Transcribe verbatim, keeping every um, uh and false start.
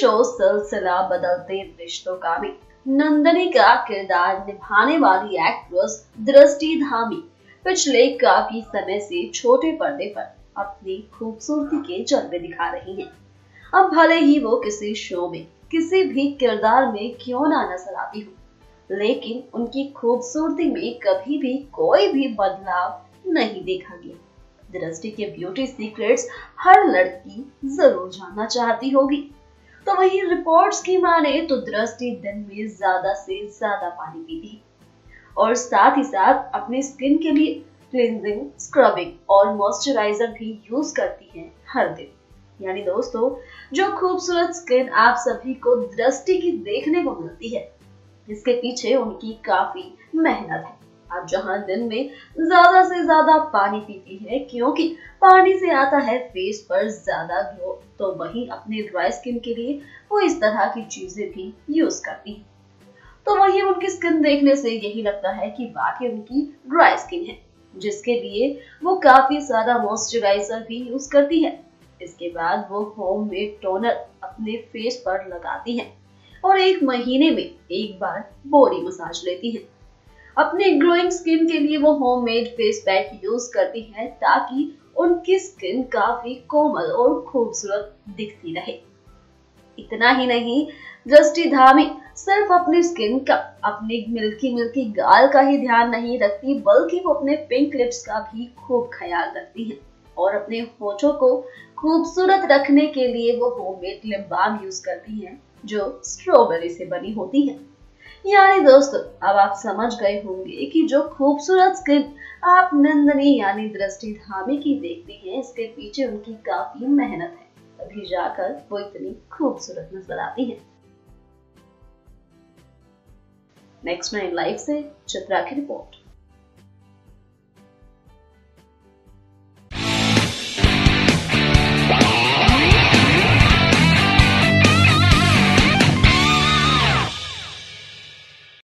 Show सिलसिला बदलते रिश्तों का भी नंदिनी का किरदार निभाने वाली एक्ट्रेस दृष्टि धामी पिछले काफी समय से छोटे पर्दे पर अपनी खूबसूरती के जलवे दिखा रही हैं। अब भले ही वो किसी शो में किसी भी किरदार में क्यों ना नजर आती हो, लेकिन उनकी खूबसूरती में कभी भी कोई भी बदलाव नहीं देखा गया। दृष्टि के ब्यूटी सीक्रेट्स हर लड़की जरूर जानना चाहती होगी। तो वही रिपोर्ट्स की माने तो दृष्टि दिन में ज्यादा से ज्यादा पानी पीती और साथ ही साथ अपने स्किन के लिए क्लींजिंग, स्क्रबिंग और मॉइस्चराइजर भी यूज करती है हर दिन। यानी दोस्तों, जो खूबसूरत स्किन आप सभी को दृष्टि की देखने को मिलती है, इसके पीछे उनकी काफी मेहनत है। आप जहां दिन में ज्यादा से ज्यादा पानी पीती है क्योंकि पानी से आता है फेस पर ज्यादा ग्लो, तो वहीं अपने ड्राई स्किन के लिए वो इस तरह की चीजें भी यूज करती है। तो वहीं उनकी स्किन देखने से यही लगता है कि वाकई उनकी ड्राई स्किन है, जिसके लिए वो काफी ज्यादा मॉइस्चराइजर भी यूज करती है। इसके बाद वो होममेड टोनर अपने फेस पर लगाती हैं और एक महीने में एक बार बॉडी मसाज लेती हैं। अपने ग्लोइंग स्किन के लिए वो होममेड फेस पैक यूज करती हैं ताकि उनकी स्किन काफी कोमल और खूबसूरत दिखती रहे। इतना ही नहीं, दृष्टि धामी सिर्फ अपनी स्किन का, अपने मिल्की मिल्की गाल का ही ध्यान नहीं रखती, बल्कि वो अपने पिंक लिप्स का भी खूब ख्याल रखती है और अपने होठों को खूबसूरत रखने के लिए वो होममेड लिप बाम यूज करती हैं, जो स्ट्रॉबेरी से बनी होती है। यानी दोस्तों, अब आप समझ गए होंगे कि जो खूबसूरत स्किन आप नंदिनी यानी दृष्टि धामी की देखती हैं, इसके पीछे उनकी काफी मेहनत है, तभी जाकर वो इतनी खूबसूरत नजर आती है। नेक्स्ट नाइन लाइव से चित्रा की रिपोर्ट।